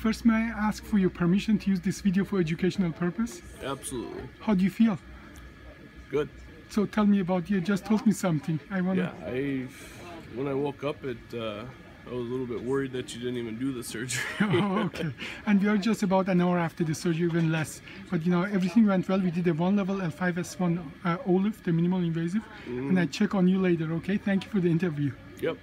First, may I ask for your permission to use this video for educational purpose? Absolutely. How do you feel? Good. So tell me about, you just told me something. When I woke up, I was a little bit worried that you didn't even do the surgery. Oh, okay. And we are just about an hour after the surgery, even less. But you know, everything went well. We did a one-level L5S1 OLIF, the minimal invasive. And I check on you later, okay? Thank you for the interview. Yep.